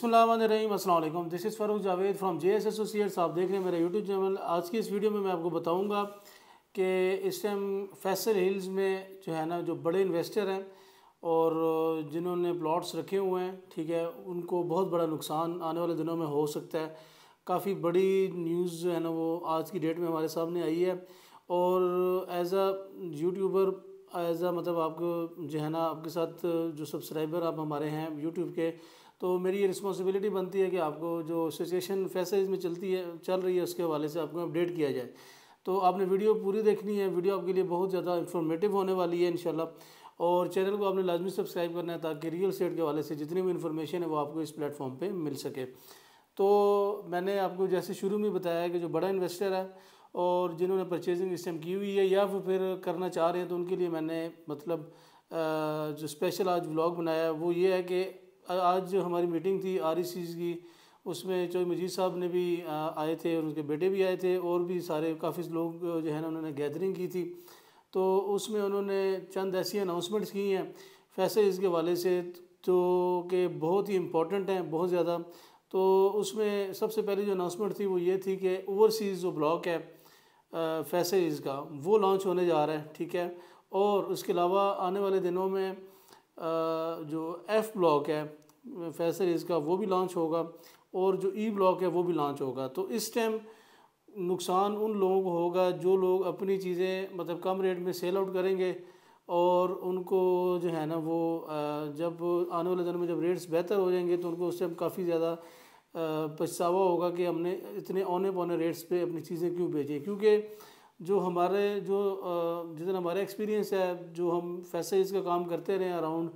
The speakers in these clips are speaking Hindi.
बिस्मिल्लाहिर्रहमानिर्रहीम, अस्सलाम वालेकुम। This is Farooq Javed from JS associates. आप देख रहे हैं मेरा यूट्यूब चैनल। आज की इस वीडियो में मैं आपको बताऊंगा कि इस टाइम फैसल हिल्स में जो है ना, जो बड़े इन्वेस्टर हैं और जिन्होंने प्लॉट्स रखे हुए हैं, ठीक है, उनको बहुत बड़ा नुकसान आने वाले दिनों में हो सकता है। काफ़ी बड़ी न्यूज़ जो है ना वो आज की डेट में हमारे सामने आई है। और as a YouTuber, as a मतलब आपको जो है ना, आपके साथ जो सब्सक्राइबर आप हमारे हैं यूट्यूब के, तो मेरी ये रिस्पॉन्सिबिलिटी बनती है कि आपको जो सिचुएशन फैसल में चल रही है उसके हवाले से आपको अपडेट किया जाए। तो आपने वीडियो पूरी देखनी है, वीडियो आपके लिए बहुत ज़्यादा इन्फॉर्मेटिव होने वाली है इंशाल्लाह। और चैनल को आपने लाजमी सब्सक्राइब करना है ताकि रियल स्टेट के हवाले से जितनी भी इन्फॉर्मेशन है वो आपको इस प्लेटफॉर्म पर मिल सके। तो मैंने आपको जैसे शुरू में बताया कि जो बड़ा इन्वेस्टर है और जिन्होंने परचेजिंग इस टाइम की हुई है या फिर करना चाह रहे हैं, तो उनके लिए मैंने मतलब जो स्पेशल आज व्लॉग बनाया वो ये है कि आज जो हमारी मीटिंग थी आरईसीज़ की, उसमें चौधरी मजीद साहब ने भी आए थे और उनके बेटे भी आए थे और भी सारे काफ़ी लोग जो है ना उन्होंने गैदरिंग की थी। तो उसमें उन्होंने चंद ऐसी अनाउंसमेंट्स की हैं फैसल हिल्स के हवाले से जो कि बहुत ही इम्पोर्टेंट हैं, बहुत ज़्यादा। तो उसमें सबसे पहले जो अनाउंसमेंट थी वो ये थी कि ओवरसीज़ जो ब्लॉक है फैसल हिल्स का वो लॉन्च होने जा रहा है, ठीक है। और उसके अलावा आने वाले दिनों में जो एफ ब्लॉक है फैसल हिल्स का वो भी लॉन्च होगा और जो ई ब्लॉक है वो भी लॉन्च होगा। तो इस टाइम नुकसान उन लोगों को होगा जो लोग अपनी चीज़ें मतलब कम रेट में सेल आउट करेंगे और उनको जो है ना वो जब आने वाले दिन में जब रेट्स बेहतर हो जाएंगे तो उनको उस टाइम काफ़ी ज़्यादा पछतावा होगा कि हमने इतने औने पौने रेट्स पे अपनी चीज़ें क्यों बेची। क्योंकि जितना हमारा एक्सपीरियंस है, जो हम फैसल हिल्स का काम करते रहे अराउंड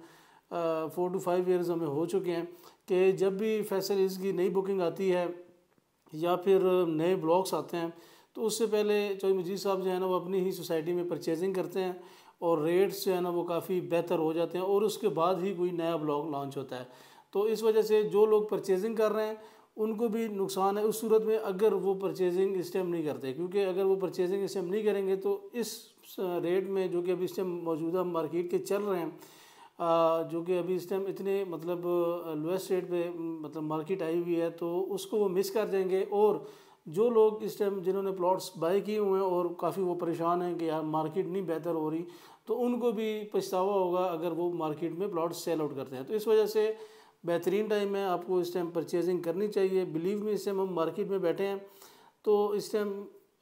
4 to 5 इयर्स हमें हो चुके हैं, कि जब भी फैसल हिल्स की नई बुकिंग आती है या फिर नए ब्लॉक्स आते हैं तो उससे पहले चौधरी मजीद साहब जो है ना वो अपनी ही सोसाइटी में परचेजिंग करते हैं और रेट्स जो है ना वो काफ़ी बेहतर हो जाते हैं और उसके बाद ही कोई नया ब्लॉक लॉन्च होता है। तो इस वजह से जो लोग परचेजिंग कर रहे हैं उनको भी नुकसान है उस सूरत में, अगर वो परचेजिंग इस टाइम नहीं करते। क्योंकि अगर वो परचेजिंग इस टाइम नहीं करेंगे तो इस रेट में जो कि अभी इस टाइम मौजूदा मार्केट के चल रहे हैं, जो कि अभी इस टाइम इतने मतलब लोएस्ट रेट पे मतलब मार्केट आई हुई है, तो उसको वो मिस कर जाएंगे। और जो लोग इस टाइम जिन्होंने प्लॉट्स बाई किए हुए हैं और काफ़ी वो परेशान हैं कि यार मार्केट नहीं बेहतर हो रही, तो उनको भी पछतावा होगा अगर वो मार्केट में प्लॉट सेल आउट करते हैं। तो इस वजह से बेहतरीन टाइम है, आपको इस टाइम परचेजिंग करनी चाहिए। बिलीव में इस टाइम हम मार्केट में बैठे हैं तो इस टाइम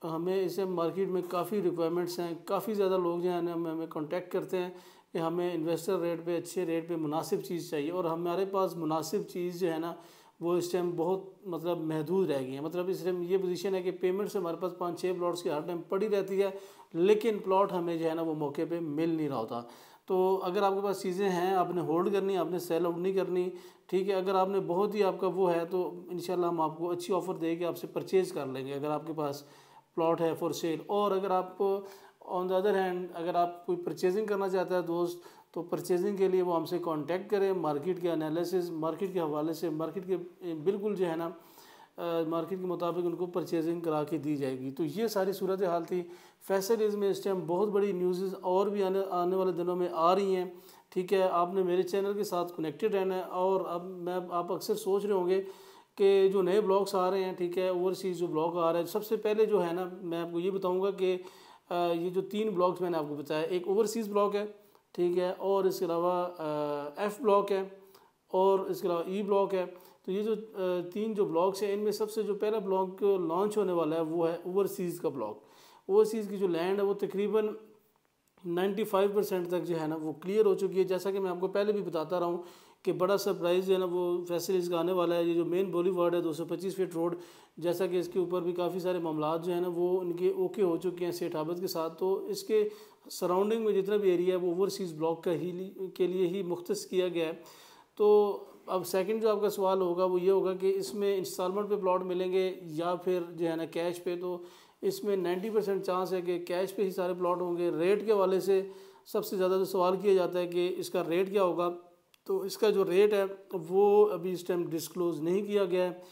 हमें मार्केट में काफ़ी रिक्वायरमेंट्स हैं। काफ़ी ज़्यादा लोग जो हैं हमें कॉन्टैक्ट करते हैं कि हमें इन्वेस्टर रेट पे, अच्छे रेट पे मुनासिब चीज़ चाहिए, और हमारे पास मुनासिब चीज़ जो है ना वो इस टाइम बहुत मतलब महदूद रह गई है। मतलब इस टाइम ये पोजीशन है कि पेमेंट्स हमारे पास 5-6 प्लॉट्स की हर टाइम पड़ी रहती है, लेकिन प्लॉट हमें जो है ना वो मौके पे मिल नहीं रहा होता। तो अगर आपके पास चीज़ें हैं, आपने होल्ड करनी, आपने सेल आउट नहीं करनी, ठीक है, अगर आपने बहुत ही आपका वो है तो इंशाल्लाह हम आपको अच्छी ऑफ़र देके आपसे परचेज़ कर लेंगे अगर आपके पास प्लॉट है फॉर सेल। और अगर आप ऑन द अदर हैंड अगर आप कोई परचेजिंग करना चाहता है दोस्त, तो परचेजिंग के लिए वो हमसे कांटेक्ट करें। मार्केट के एनालिसिस, मार्केट के हवाले से, मार्केट के बिल्कुल जो है ना मार्केट के मुताबिक उनको परचेजिंग करा के दी जाएगी। तो ये सारी सूरत हाल थी फैसल हिल्स में। इस टाइम बहुत बड़ी न्यूज़ और भी आने वाले दिनों में आ रही हैं, ठीक है। आपने मेरे चैनल के साथ कनेक्टेड रहना है। और अब आप अक्सर सोच रहे होंगे कि जो नए ब्लॉग्स आ रहे हैं, ठीक है, ओवरसीज़ जो ब्लॉग आ रहा है, सबसे पहले जो है ना मैं आपको ये बताऊँगा कि ये जो 3 ब्लॉक्स मैंने आपको बताया, एक ओवरसीज़ ब्लॉक है, ठीक है, और इसके अलावा एफ़ ब्लॉक है और इसके अलावा ई ब्लॉक है। तो ये जो 3 जो ब्लॉक्स हैं, इनमें सबसे जो पहला ब्लॉक लॉन्च होने वाला है वो है ओवरसीज़ का ब्लॉक। ओवरसीज़ की जो लैंड है वो तकरीबन 95% तक जो है ना वो क्लियर हो चुकी है। जैसा कि मैं आपको पहले भी बताता रहा हूँ कि बड़ा सरप्राइज़ जो है ना वो फैसल हिल्स का आने वाला है। ये जो मेन बॉलीवार्ड है 225 फीट रोड, जैसा कि इसके ऊपर भी काफ़ी सारे मामला जो है ना वो इनके ओके हो चुके हैं सेठाबत के साथ। तो इसके सराउंडिंग में जितना भी एरिया है वो ओवरसीज़ ब्लॉक का ही के लिए ही मुख्तस किया गया है। तो अब सेकंड जो आपका सवाल होगा वो ये होगा कि इसमें इंस्टॉलमेंट पे प्लॉट मिलेंगे या फिर जो है ना कैश पे। तो इसमें 90% चांस है कि कैश पे ही सारे प्लॉट होंगे। रेट के वाले से सबसे ज़्यादा जो सवाल किया जाता है कि इसका रेट क्या होगा, तो इसका जो रेट है वो अभी इस टाइम डिस्क्लोज़ नहीं किया गया है।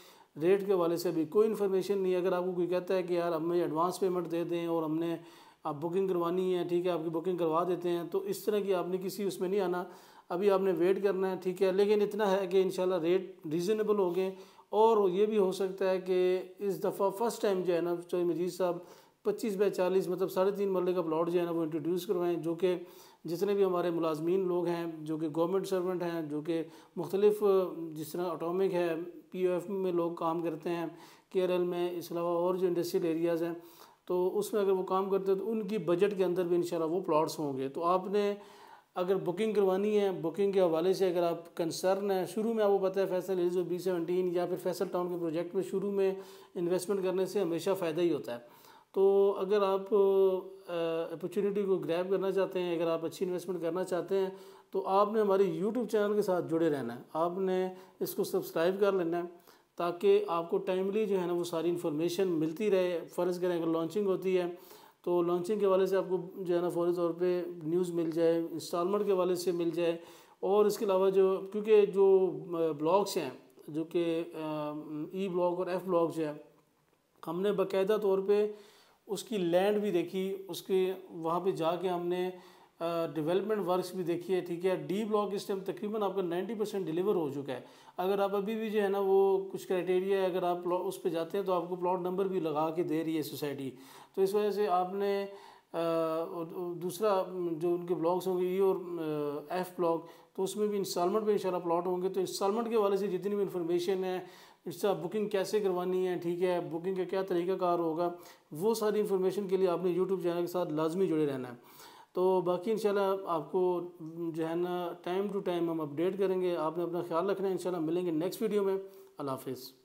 रेट के वाले से अभी कोई इन्फॉर्मेशन नहीं। अगर आपको कोई कहता है कि यार हमें एडवांस पेमेंट दे दें और हमने आप बुकिंग करवानी है, ठीक है, आपकी बुकिंग करवा देते हैं, तो इस तरह की आपने किसी उसमें नहीं आना। अभी आपने वेट करना है, ठीक है। लेकिन इतना है कि इंशाल्लाह रेट रीज़नेबल हो गए, और ये भी हो सकता है कि इस दफ़ा फ़र्स्ट टाइम जो है ना चौधरी मजीद साहब 25 बाई 40 मतलब 3.5 मरले का प्लाट जो है ना वो इंट्रोड्यूस करवाएँ, जो कि जितने भी हमारे मुलाजमीन लोग हैं, जो कि गवर्नमेंट सर्वेंट हैं, जो कि मुख्तलिफ जिस तरह ऑटोमिक है, POF में लोग काम करते हैं, KRL में, इसके अलावा और जो इंडस्ट्रियल एरियाज़ हैं, तो उसमें अगर वो काम करते हैं तो उनकी बजट के अंदर भी इंशाल्लाह वो प्लॉट्स होंगे। तो आपने अगर बुकिंग करवानी है, बुकिंग के हवाले से अगर आप कंसर्न है, शुरू में आपको पता है फैसल हिल्स B17 या फिर फैसल टाउन के प्रोजेक्ट में शुरू में इन्वेस्टमेंट करने से हमेशा फ़ायदा ही होता है। तो अगर आप अपॉर्चुनिटी को ग्रैब करना चाहते हैं, अगर आप अच्छी इन्वेस्टमेंट करना चाहते हैं, तो आपने हमारे YouTube चैनल के साथ जुड़े रहना है, आपने इसको सब्सक्राइब कर लेना है ताकि आपको टाइमली जो है ना वो सारी इन्फॉर्मेशन मिलती रहे। फ़र्ज़ करें अगर लॉन्चिंग होती है तो लॉन्चिंग के वाले से आपको जो है ना फौरी तौर पे न्यूज़ मिल जाए, इंस्टॉलमेंट के वाले से मिल जाए, और इसके अलावा जो क्योंकि जो ब्लॉग्स हैं जो कि E ब्लॉग और F ब्लॉग जो है हमने बाकायदा तौर पर उसकी लैंड भी देखी, उसके वहाँ पे जाके हमने डेवलपमेंट वर्क्स भी देखी है, ठीक है। D ब्लॉक इस टाइम तकरीबन आपका 90% डिलीवर हो चुका है। अगर आप अभी भी जो है ना वो कुछ क्राइटेरिया अगर आप उस पे जाते हैं तो आपको प्लॉट नंबर भी लगा के दे रही है सोसाइटी, तो इस वजह से आपने दूसरा जो उनके ब्लॉक्स होंगे E और F ब्लॉक, तो उसमें भी इंस्टॉलमेंट पे इंशाल्लाह प्लॉट होंगे। तो इंस्टॉलमेंट के वाले से जितनी भी इन्फॉर्मेशन है, इसका बुकिंग कैसे करवानी है, ठीक है, बुकिंग का क्या तरीक़ाकार होगा, वो सारी इन्फॉर्मेशन के लिए आपने YouTube चैनल के साथ लाजमी जुड़े रहना है। तो बाकी इंशाल्लाह आपको जो है ना टाइम टू टाइम हम अपडेट करेंगे। आपने अपना ख्याल रखना है, इंशाल्लाह मिलेंगे नेक्स्ट वीडियो में। अल्लाह हाफ़िज़।